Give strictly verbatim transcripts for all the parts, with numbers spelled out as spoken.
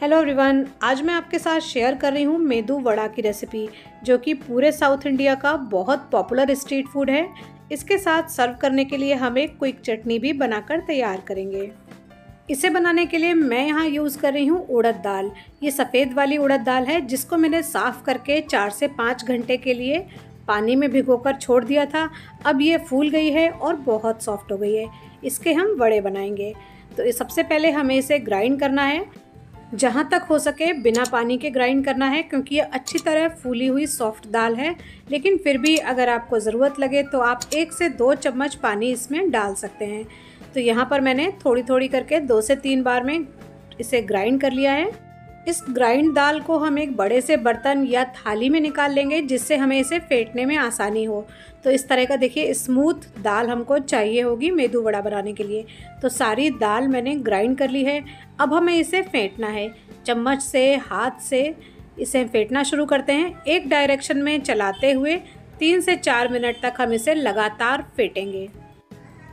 Hello everyone, आज मैं आपके साथ शेयर कर रही हूँ मेदू वड़ा की रेसिपी, जो कि पूरे साउथ इंडिया का बहुत पॉपुलर स्ट्रीट फूड है। इसके साथ सर्व करने के लिए हम एक क्विक चटनी भी बनाकर तैयार करेंगे। इसे बनाने के लिए मैं यहाँ यूज़ कर रही हूँ उड़द दाल। ये सफ़ेद वाली उड़द दाल है, जिसको मैंने साफ़ करके चार से पाँच घंटे के लिए पानी में भिगोकर छोड़ दिया था। अब ये फूल गई है और बहुत सॉफ्ट हो गई है। इसके हम वड़े बनाएंगे। तो सबसे पहले हमें इसे ग्राइंड करना है, जहाँ तक हो सके बिना पानी के ग्राइंड करना है, क्योंकि ये अच्छी तरह फूली हुई सॉफ्ट दाल है। लेकिन फिर भी अगर आपको ज़रूरत लगे तो आप एक से दो चम्मच पानी इसमें डाल सकते हैं। तो यहाँ पर मैंने थोड़ी थोड़ी करके दो से तीन बार में इसे ग्राइंड कर लिया है। इस ग्राइंड दाल को हम एक बड़े से बर्तन या थाली में निकाल लेंगे, जिससे हमें इसे फेंटने में आसानी हो। तो इस तरह का देखिए स्मूथ दाल हमको चाहिए होगी मेदू वड़ा बनाने के लिए। तो सारी दाल मैंने ग्राइंड कर ली है। अब हमें इसे फेंटना है, चम्मच से हाथ से इसे फेंटना शुरू करते हैं। एक डायरेक्शन में चलाते हुए तीन से चार मिनट तक हम इसे लगातार फेंटेंगे।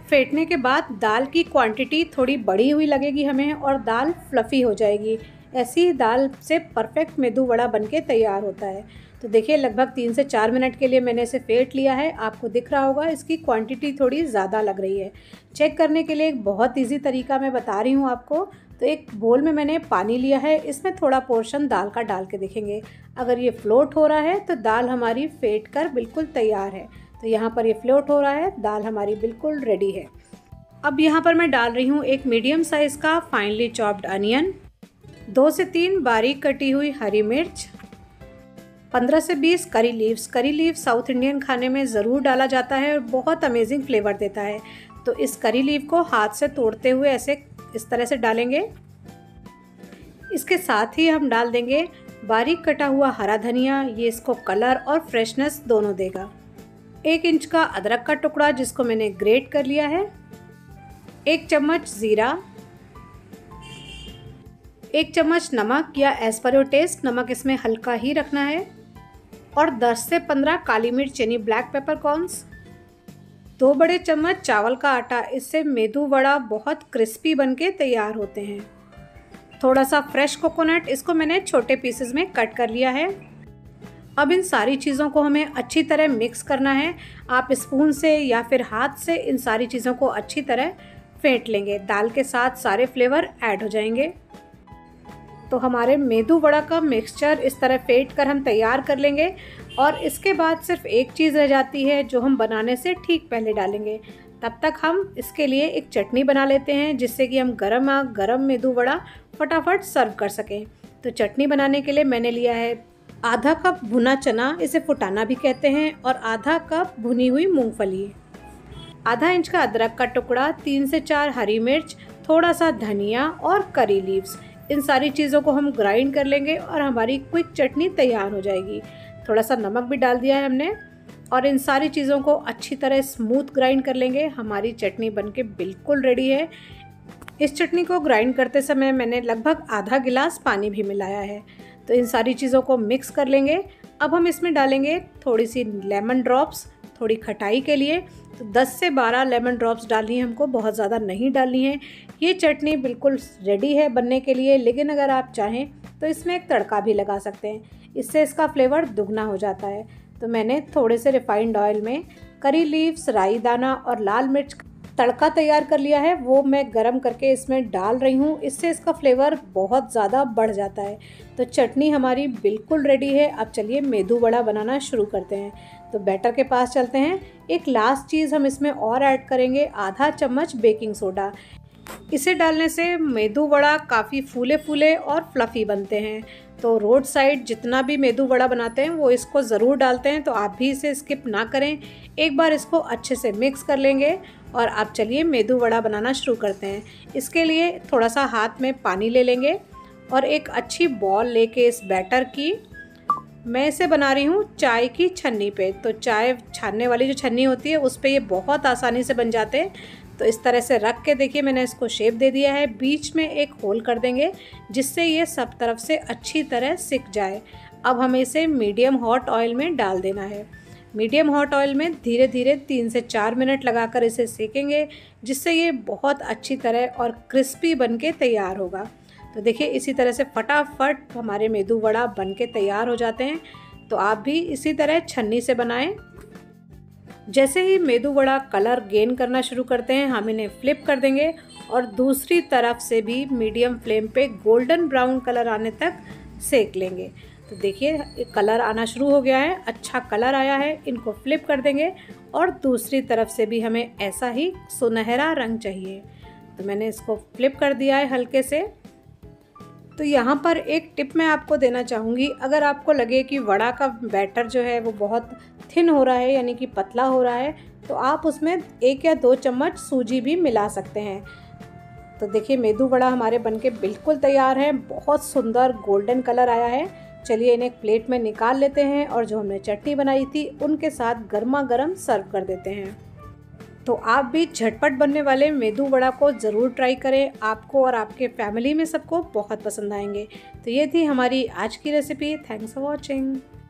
फेंटने के बाद दाल की क्वांटिटी थोड़ी बड़ी हुई लगेगी हमें और दाल फ्लफ़ी हो जाएगी। ऐसी दाल से परफेक्ट मेदू वड़ा बनके तैयार होता है। तो देखिए लगभग तीन से चार मिनट के लिए मैंने इसे फेंट लिया है। आपको दिख रहा होगा इसकी क्वांटिटी थोड़ी ज़्यादा लग रही है। चेक करने के लिए एक बहुत इजी तरीका मैं बता रही हूँ आपको। तो एक बोल में मैंने पानी लिया है, इसमें थोड़ा पोर्शन दाल का डाल के देखेंगे। अगर ये फ्लोट हो रहा है तो दाल हमारी फेंट कर बिल्कुल तैयार है। तो यहाँ पर ये फ्लोट हो रहा है, दाल हमारी बिल्कुल रेडी है। अब यहाँ पर मैं डाल रही हूँ एक मीडियम साइज़ का फाइनली चॉप्ड अनियन, दो से तीन बारीक कटी हुई हरी मिर्च, पंद्रह से बीस curry leaves. Curry leaves south Indian खाने में ज़रूर डाला जाता है और बहुत अमेजिंग फ्लेवर देता है। तो इस करी लीव को हाथ से तोड़ते हुए ऐसे इस तरह से डालेंगे। इसके साथ ही हम डाल देंगे बारीक कटा हुआ हरा धनिया, ये इसको कलर और फ्रेशनेस दोनों देगा। एक इंच का अदरक का टुकड़ा, जिसको मैंने ग्रेट कर लिया है, एक चम्मच ज़ीरा, एक चम्मच नमक या एज पर योर टेस्ट, नमक इसमें हल्का ही रखना है, और दस से पंद्रह काली मिर्च यानी ब्लैक पेपरकॉर्न्स, दो बड़े चम्मच चावल का आटा। इससे मेदू वड़ा बहुत क्रिस्पी बनके तैयार होते हैं। थोड़ा सा फ्रेश कोकोनट, इसको मैंने छोटे पीसेस में कट कर लिया है। अब इन सारी चीज़ों को हमें अच्छी तरह मिक्स करना है। आप स्पून से या फिर हाथ से इन सारी चीज़ों को अच्छी तरह फेंट लेंगे। दाल के साथ सारे फ्लेवर ऐड हो जाएंगे। तो हमारे मेदू वड़ा का मिक्सचर इस तरह फेंट कर हम तैयार कर लेंगे। और इसके बाद सिर्फ एक चीज़ रह जाती है, जो हम बनाने से ठीक पहले डालेंगे। तब तक हम इसके लिए एक चटनी बना लेते हैं, जिससे कि हम गरम गरम मेदू वड़ा फटाफट सर्व कर सकें। तो चटनी बनाने के लिए मैंने लिया है आधा कप भुना चना, इसे फुटाना भी कहते हैं, और आधा कप भुनी हुई मूँगफली, आधा इंच का अदरक का टुकड़ा, तीन से चार हरी मिर्च, थोड़ा सा धनिया और करी लीव्स। इन सारी चीज़ों को हम ग्राइंड कर लेंगे और हमारी क्विक चटनी तैयार हो जाएगी। थोड़ा सा नमक भी डाल दिया है हमने, और इन सारी चीज़ों को अच्छी तरह स्मूथ ग्राइंड कर लेंगे। हमारी चटनी बनके बिल्कुल रेडी है। इस चटनी को ग्राइंड करते समय मैंने लगभग आधा गिलास पानी भी मिलाया है। तो इन सारी चीज़ों को मिक्स कर लेंगे। अब हम इसमें डालेंगे थोड़ी सी लेमन ड्रॉप्स, थोड़ी खटाई के लिए। तो दस से बारह लेमन ड्रॉप्स डालनी है हमको, बहुत ज़्यादा नहीं डालनी है। ये चटनी बिल्कुल रेडी है बनने के लिए, लेकिन अगर आप चाहें तो इसमें एक तड़का भी लगा सकते हैं, इससे इसका फ्लेवर दुगना हो जाता है। तो मैंने थोड़े से रिफाइंड ऑयल में करी लीव्स, राई दाना और लाल मिर्च तड़का तैयार कर लिया है, वो मैं गरम करके इसमें डाल रही हूँ। इससे इसका फ्लेवर बहुत ज़्यादा बढ़ जाता है। तो चटनी हमारी बिल्कुल रेडी है। अब चलिए मेदू वड़ा बनाना शुरू करते हैं। तो बैटर के पास चलते हैं। एक लास्ट चीज़ हम इसमें और ऐड करेंगे, आधा चम्मच बेकिंग सोडा। इसे डालने से मेदू वड़ा काफ़ी फूले फूले और फ्लफ़ी बनते हैं। तो रोड साइड जितना भी मेदू वड़ा बनाते हैं वो इसको ज़रूर डालते हैं, तो आप भी इसे स्किप ना करें। एक बार इसको अच्छे से मिक्स कर लेंगे और आप चलिए मेदू वड़ा बनाना शुरू करते हैं। इसके लिए थोड़ा सा हाथ में पानी ले लेंगे और एक अच्छी बॉल लेके इस बैटर की, मैं इसे बना रही हूँ चाय की छन्नी पे। तो चाय छानने वाली जो छन्नी होती है उस पे ये बहुत आसानी से बन जाते हैं। तो इस तरह से रख के देखिए मैंने इसको शेप दे दिया है। बीच में एक होल कर देंगे, जिससे ये सब तरफ से अच्छी तरह सिक जाए। अब हमें इसे मीडियम हॉट ऑयल में डाल देना है। मीडियम हॉट ऑयल में धीरे धीरे तीन से चार मिनट लगाकर इसे सेकेंगे, जिससे ये बहुत अच्छी तरह और क्रिस्पी बनके तैयार होगा। तो देखिए इसी तरह से फटाफट हमारे मेदू वड़ा बन के तैयार हो जाते हैं। तो आप भी इसी तरह छन्नी से बनाएं। जैसे ही मेदू वड़ा कलर गेन करना शुरू करते हैं हम इन्हें फ्लिप कर देंगे और दूसरी तरफ से भी मीडियम फ्लेम पे गोल्डन ब्राउन कलर आने तक सेक लेंगे। तो देखिए कलर आना शुरू हो गया है, अच्छा कलर आया है। इनको फ्लिप कर देंगे और दूसरी तरफ से भी हमें ऐसा ही सुनहरा रंग चाहिए। तो मैंने इसको फ्लिप कर दिया है हल्के से। तो यहाँ पर एक टिप मैं आपको देना चाहूँगी, अगर आपको लगे कि वड़ा का बैटर जो है वो बहुत थिन हो रहा है यानी कि पतला हो रहा है तो आप उसमें एक या दो चम्मच सूजी भी मिला सकते हैं। तो देखिए मेदू वड़ा हमारे बनके बिल्कुल तैयार है, बहुत सुंदर गोल्डन कलर आया है। चलिए इन्हें एक प्लेट में निकाल लेते हैं और जो हमने चटनी बनाई थी उनके साथ गर्मा गर्म सर्व कर देते हैं। तो आप भी झटपट बनने वाले मेदू वड़ा को ज़रूर ट्राई करें, आपको और आपके फैमिली में सबको बहुत पसंद आएंगे। तो ये थी हमारी आज की रेसिपी। Thanks for watching.